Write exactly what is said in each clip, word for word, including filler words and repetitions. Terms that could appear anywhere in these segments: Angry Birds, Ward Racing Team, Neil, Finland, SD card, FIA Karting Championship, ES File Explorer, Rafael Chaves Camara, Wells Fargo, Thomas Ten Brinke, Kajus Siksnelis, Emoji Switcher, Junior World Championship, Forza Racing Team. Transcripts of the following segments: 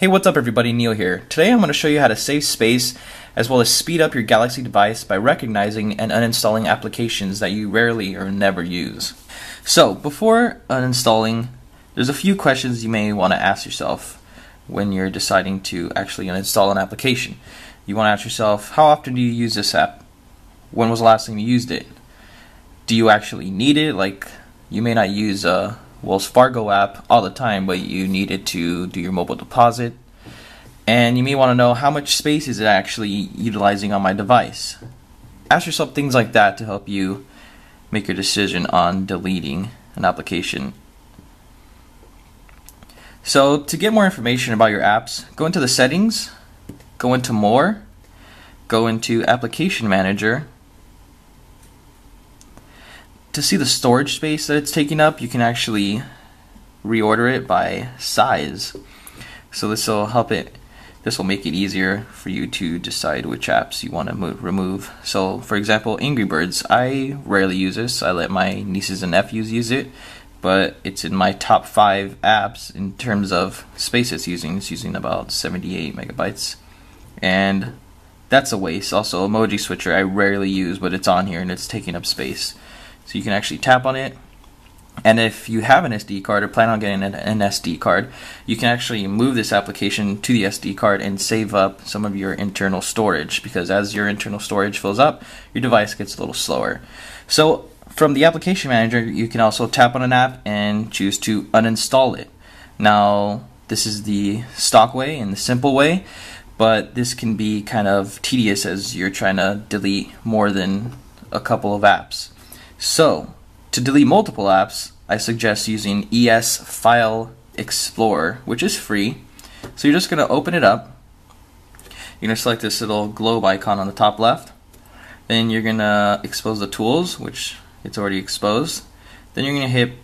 Hey, what's up everybody, Neil here. Today I'm going to show you how to save space as well as speed up your Galaxy device by recognizing and uninstalling applications that you rarely or never use. So before uninstalling, there's a few questions you may want to ask yourself when you're deciding to actually uninstall an application. You want to ask yourself, how often do you use this app? When was the last time you used it? Do you actually need it? Like, you may not use a Wells Fargo app all the time, but you need it to do your mobile deposit. And you may want to know, how much space is it actually utilizing on my device? Ask yourself things like that to help you make your decision on deleting an application. So to get more information about your apps, go into the settings, go into more, go into application manager. To see the storage space that it's taking up, you can actually reorder it by size. So this will help it, this will make it easier for you to decide which apps you want to move, remove. So for example, Angry Birds, I rarely use this. I let my nieces and nephews use it, but it's in my top five apps in terms of space it's using. It's using about seventy-eight megabytes. And that's a waste. Also, Emoji Switcher I rarely use, but it's on here and it's taking up space. So you can actually tap on it, and if you have an S D card or plan on getting an S D card, you can actually move this application to the S D card and save up some of your internal storage, because as your internal storage fills up, your device gets a little slower. So from the application manager, you can also tap on an app and choose to uninstall it. Now, this is the stock way and the simple way, but this can be kind of tedious as you're trying to delete more than a couple of apps. So, to delete multiple apps, I suggest using E S File Explorer, which is free. So you're just going to open it up. You're going to select this little globe icon on the top left. Then you're going to expose the tools, which it's already exposed. Then you're going to hit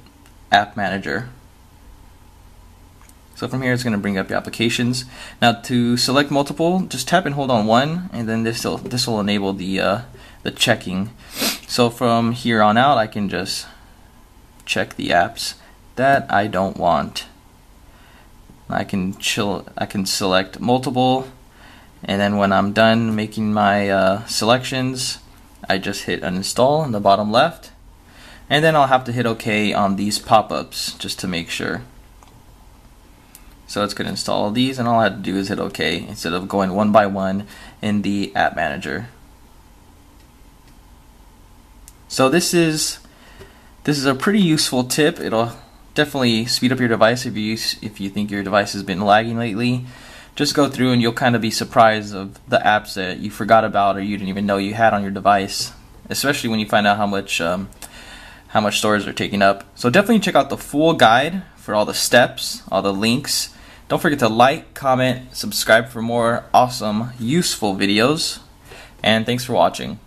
App Manager. So from here, it's going to bring up your applications. Now, to select multiple, just tap and hold on one, and then this will this will enable the uh, the checking. So from here on out, I can just check the apps that I don't want. I can chill. I can select multiple, and then when I'm done making my uh, selections, I just hit uninstall in the bottom left, and then I'll have to hit OK on these pop-ups just to make sure. So it's going to install these, and all I have to do is hit OK instead of going one by one in the app manager. So this is this is a pretty useful tip. It'll definitely speed up your device if you use, if you think your device has been lagging lately. Just go through and you'll kind of be surprised of the apps that you forgot about or you didn't even know you had on your device, especially when you find out how much um, how much storage they're taking up. So definitely check out the full guide for all the steps, all the links. Don't forget to like, comment, subscribe for more awesome, useful videos, and thanks for watching.